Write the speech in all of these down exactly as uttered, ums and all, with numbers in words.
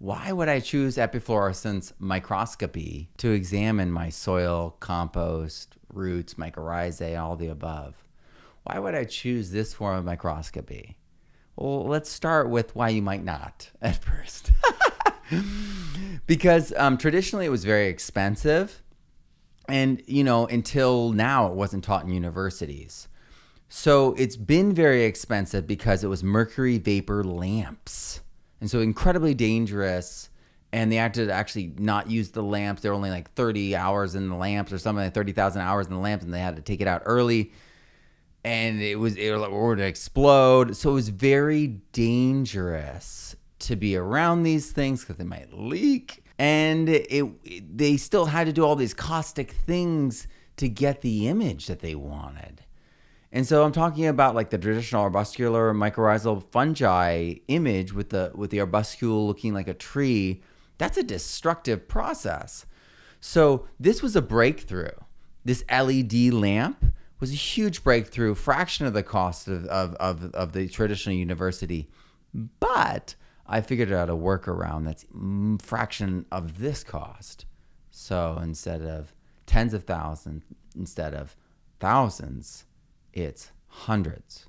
why would I choose epifluorescence microscopy to examine my soil, compost, roots, mycorrhizae, all the above? Why would I choose this form of microscopy? Well, let's start with why you might not at first. Because um, traditionally it was very expensive. And, you know, until now it wasn't taught in universities. So it's been very expensive because it was mercury vapor lamps. And so incredibly dangerous. And they had to actually not use the lamps. There were only like thirty hours in the lamps or something, like thirty thousand hours in the lamps, and they had to take it out early. And it was, it were to explode. So it was very dangerous to be around these things because they might leak. And it, it, they still had to do all these caustic things to get the image that they wanted. And so I'm talking about like the traditional arbuscular mycorrhizal fungi image with the, with the arbuscule looking like a tree. That's a destructive process. So this was a breakthrough. This L E D lamp was a huge breakthrough, fraction of the cost of, of, of, of the traditional university. But I figured out a workaround that's a fraction of this cost. So instead of tens of thousands, instead of thousands, it's hundreds.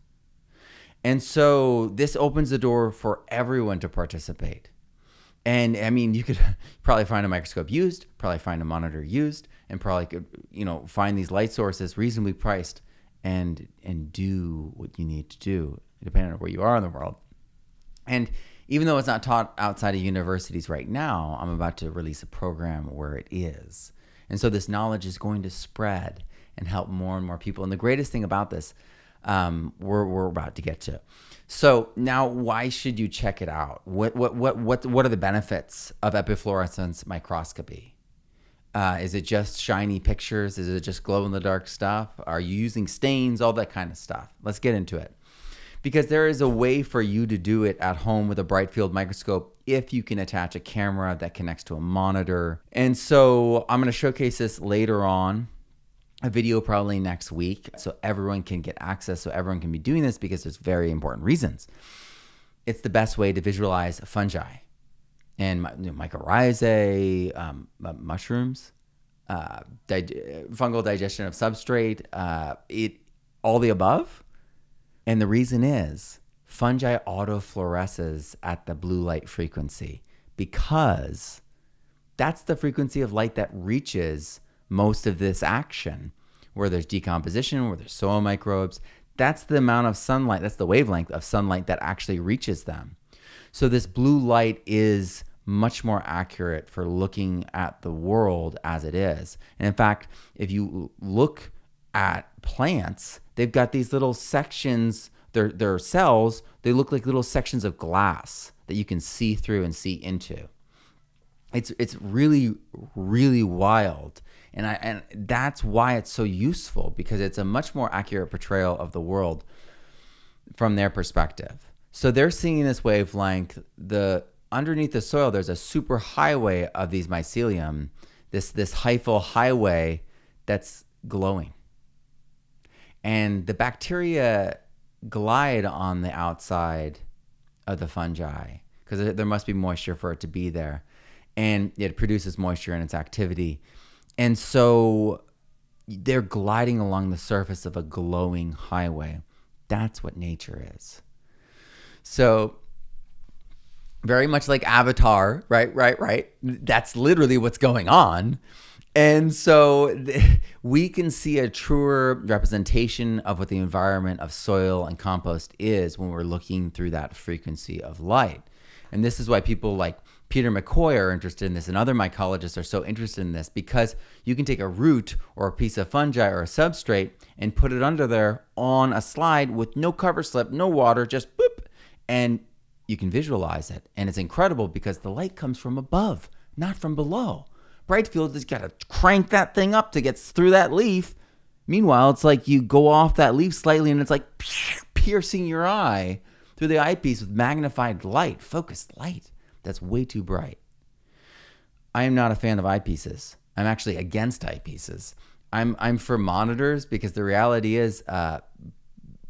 And so this opens the door for everyone to participate. And I mean, you could probably find a microscope used, probably find a monitor used, and probably could, you know, find these light sources reasonably priced and and do what you need to do, depending on where you are in the world. And even though it's not taught outside of universities right now, I'm about to release a program where it is. And so this knowledge is going to spread and help more and more people. And the greatest thing about this, um, we're, we're about to get to. So now, why should you check it out? What, what, what, what, what are the benefits of epifluorescence microscopy? Uh, is it just shiny pictures? Is it just glow-in-the-dark stuff? Are you using stains? All that kind of stuff. Let's get into it. Because there is a way for you to do it at home with a bright field microscope if you can attach a camera that connects to a monitor. And so I'm going to showcase this later on, a video probably next week, so everyone can get access, so everyone can be doing this, because there's very important reasons. It's the best way to visualize fungi and you know, mycorrhizae, um, mushrooms, uh, dig fungal digestion of substrate, uh, it, all the above. And the reason is fungi autofluoresces at the blue light frequency, because that's the frequency of light that reaches most of this action, where there's decomposition, where there's soil microbes. That's the amount of sunlight, that's the wavelength of sunlight that actually reaches them. So this blue light is much more accurate for looking at the world as it is. And in fact, if you look at plants, they've got these little sections, their, their cells, they look like little sections of glass that you can see through and see into. It's, it's really, really wild. And, I, and that's why it's so useful, because it's a much more accurate portrayal of the world from their perspective. So they're seeing this wavelength. The, underneath the soil, there's a super highway of these mycelium, this, this hyphal highway that's glowing. And the bacteria glide on the outside of the fungi because there must be moisture for it to be there. And it produces moisture in its activity. And so they're gliding along the surface of a glowing highway. That's what nature is. So very much like Avatar, right, right, right. That's literally what's going on. And so we can see a truer representation of what the environment of soil and compost is when we're looking through that frequency of light. And this is why people like Peter McCoy are interested in this, and other mycologists are so interested in this, because you can take a root or a piece of fungi or a substrate and put it under there on a slide with no cover slip, no water, just boop, and you can visualize it. And it's incredible because the light comes from above, not from below. Bright field has got to crank that thing up to get through that leaf. Meanwhile, it's like you go off that leaf slightly and it's like piercing your eye through the eyepiece with magnified light, focused light. That's way too bright. I am not a fan of eyepieces. I'm actually against eyepieces. I'm, I'm for monitors, because the reality is uh,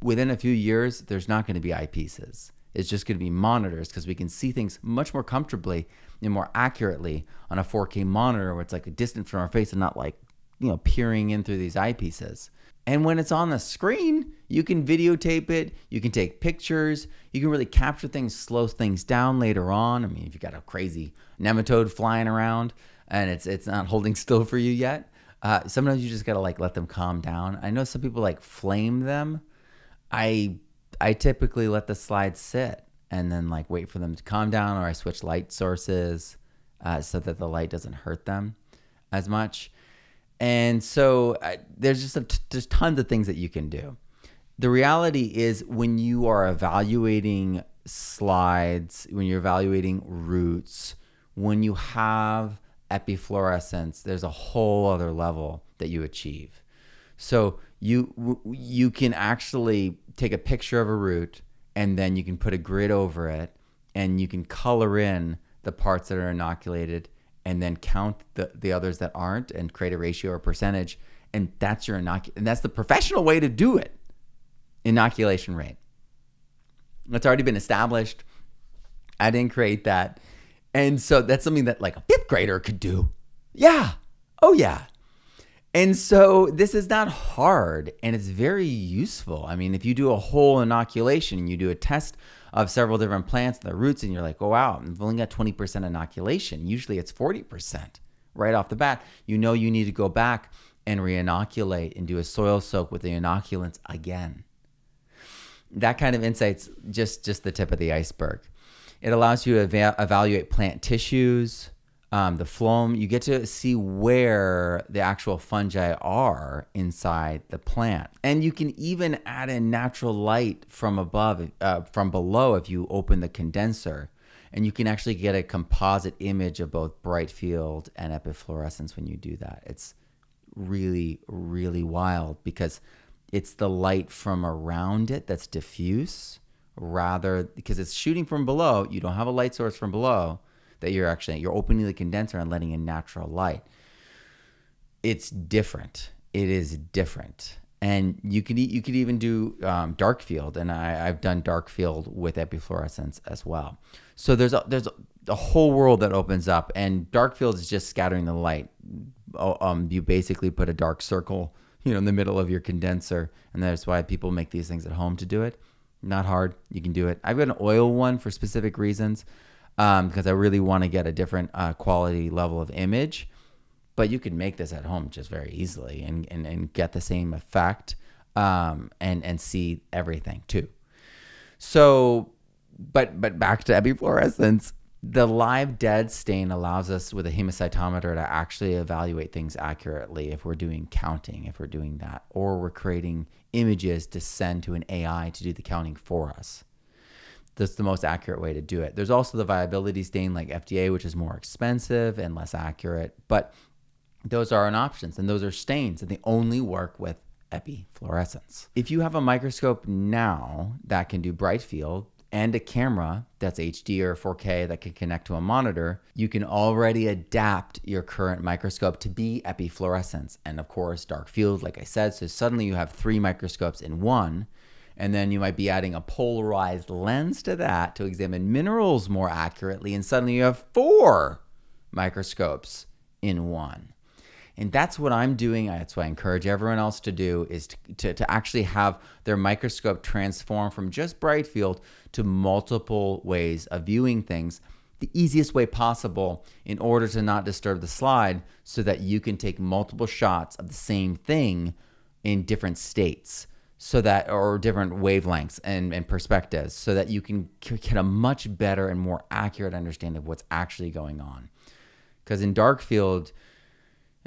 within a few years, there's not going to be eyepieces. is just going to be monitors, because we can see things much more comfortably and more accurately on a four K monitor where it's like distant from our face and not like, you know, peering in through these eyepieces. And when it's on the screen, you can videotape it, you can take pictures, you can really capture things, slow things down later on. I mean, if you got a crazy nematode flying around and it's, it's not holding still for you yet, uh, sometimes you just gotta like let them calm down. I know some people like flame them. I, I typically let the slide sit and then like wait for them to calm down, or I switch light sources uh, so that the light doesn't hurt them as much. And so uh, there's just a t just tons of things that you can do. The reality is, when you are evaluating slides, when you're evaluating roots, when you have epifluorescence, there's a whole other level that you achieve. So you, you can actually take a picture of a root, and then you can put a grid over it, and you can color in the parts that are inoculated, and then count the, the others that aren't, and create a ratio or percentage, and that's your inoc and that's the professional way to do it. Inoculation rate. That's already been established. I didn't create that. And so that's something that like a fifth grader could do. Yeah. Oh yeah. And so this is not hard, and it's very useful. I mean, if you do a whole inoculation and you do a test of several different plants and their roots, and you're like, oh wow, I've only got twenty percent inoculation. Usually it's forty percent right off the bat. You know you need to go back and re-inoculate and do a soil soak with the inoculants again. That kind of insight's just, just the tip of the iceberg. It allows you to eva evaluate plant tissues, Um, the phloem. You get to see where the actual fungi are inside the plant. And you can even add in natural light from above, uh, from below if you open the condenser. And you can actually get a composite image of both bright field and epifluorescence when you do that. It's really, really wild, because it's the light from around it that's diffuse, rather, because it's shooting from below. You don't have a light source from below that you're actually, you're opening the condenser and letting in natural light. It's different. It is different. And you could, you could even do um, dark field. And I, I've done dark field with epifluorescence as well. So there's a, there's a, a whole world that opens up, and dark field is just scattering the light. Oh, um, you basically put a dark circle, you know, in the middle of your condenser. And that's why people make these things at home to do it. Not hard. You can do it. I've got an oil one for specific reasons, Um, because I really want to get a different uh, quality level of image. But you can make this at home just very easily and, and, and get the same effect um, and, and see everything too. So, but, but back to epifluorescence, the live dead stain allows us with a hemocytometer to actually evaluate things accurately if we're doing counting, if we're doing that, or we're creating images to send to an A I to do the counting for us. That's the most accurate way to do it. There's also the viability stain like F D A, which is more expensive and less accurate, but those are an options, and those are stains, and they only work with epifluorescence. If you have a microscope now that can do bright field and a camera that's H D or four K that can connect to a monitor, you can already adapt your current microscope to be epifluorescence. And of course, dark field, like I said, so suddenly you have three microscopes in one. And then you might be adding a polarized lens to that to examine minerals more accurately. And suddenly you have four microscopes in one. And that's what I'm doing. That's what I encourage everyone else to do, is to, to, to actually have their microscope transform from just bright field to multiple ways of viewing things, the easiest way possible, in order to not disturb the slide, so that you can take multiple shots of the same thing in different states. So that, or different wavelengths and, and perspectives, so that you can get a much better and more accurate understanding of what's actually going on. Because in dark field,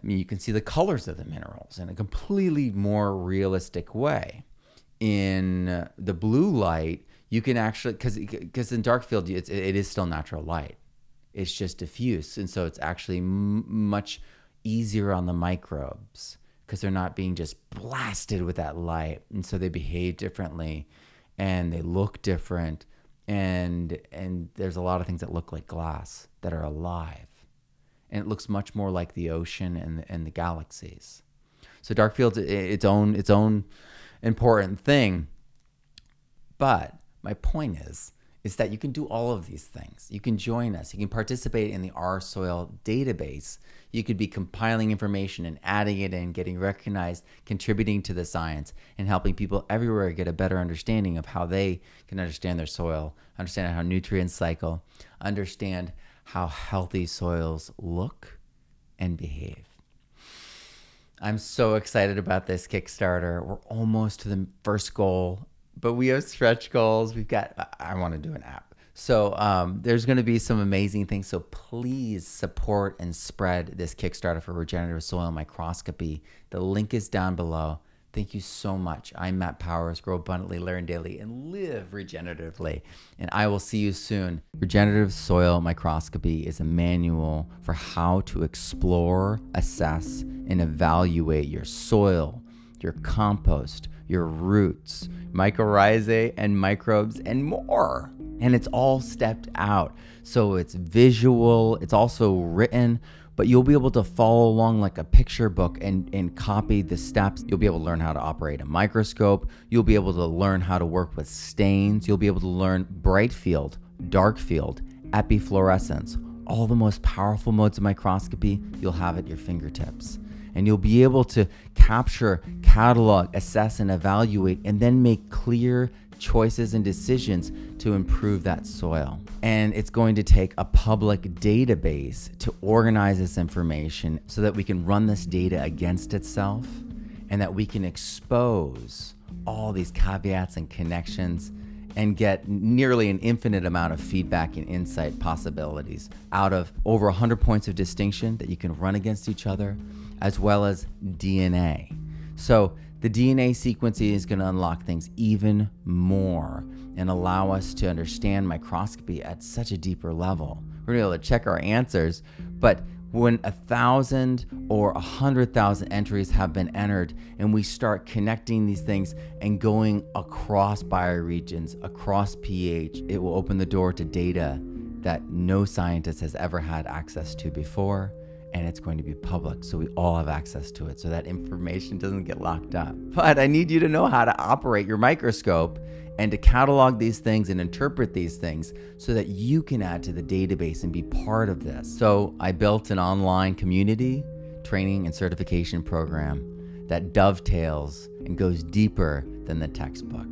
I mean, you can see the colors of the minerals in a completely more realistic way. In the blue light, you can actually, because because in dark field, it's, it is still natural light. It's just diffuse. And so it's actually m much easier on the microbes, because they're not being just blasted with that light. And so they behave differently, and they look different. And, and there's a lot of things that look like glass that are alive. And it looks much more like the ocean and, and the galaxies. So dark field's its own, its own important thing. But my point is, is that you can do all of these things. You can join us. You can participate in the R S O I L database. You could be compiling information and adding it in, getting recognized, contributing to the science, and helping people everywhere get a better understanding of how they can understand their soil, understand how nutrients cycle, understand how healthy soils look and behave. I'm so excited about this Kickstarter. We're almost to the first goal, but we have stretch goals. We've got, I want to do an app. So um, there's going to be some amazing things. So please support and spread this Kickstarter for regenerative soil microscopy. The link is down below. Thank you so much. I'm Matt Powers. Grow abundantly, learn daily, and live regeneratively. And I will see you soon. Regenerative soil microscopy is a manual for how to explore, assess, and evaluate your soil, your compost, your roots, mycorrhizae and microbes, and more. And it's all stepped out. So it's visual, it's also written, but you'll be able to follow along like a picture book and, and copy the steps. You'll be able to learn how to operate a microscope. You'll be able to learn how to work with stains. You'll be able to learn bright field, dark field, epifluorescence, all the most powerful modes of microscopy you'll have at your fingertips. And you'll be able to capture, catalog, assess, and evaluate, and then make clear choices and decisions to improve that soil. And it's going to take a public database to organize this information so that we can run this data against itself and that we can expose all these caveats and connections and get nearly an infinite amount of feedback and insight possibilities out of over one hundred points of distinction that you can run against each other, as well as D N A. So the D N A sequencing is going to unlock things even more and allow us to understand microscopy at such a deeper level. We're going to be able to check our answers, but when a thousand or a hundred thousand entries have been entered and we start connecting these things and going across bioregions, across pH, it will open the door to data that no scientist has ever had access to before. And it's going to be public, so we all have access to it, so that information doesn't get locked up. But I need you to know how to operate your microscope and to catalog these things and interpret these things so that you can add to the database and be part of this. So I built an online community, training, and certification program that dovetails and goes deeper than the textbook.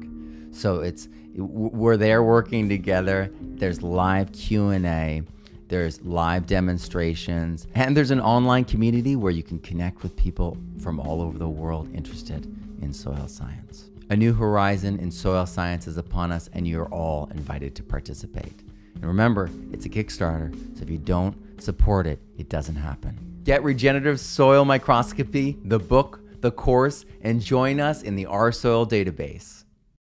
So it's, we're there working together. There's live Q and A. There's live demonstrations, and there's an online community where you can connect with people from all over the world interested in soil science. A new horizon in soil science is upon us, and you're all invited to participate. And remember, it's a Kickstarter, so if you don't support it, it doesn't happen. Get Regenerative Soil Microscopy, the book, the course, and join us in the R S O I L database.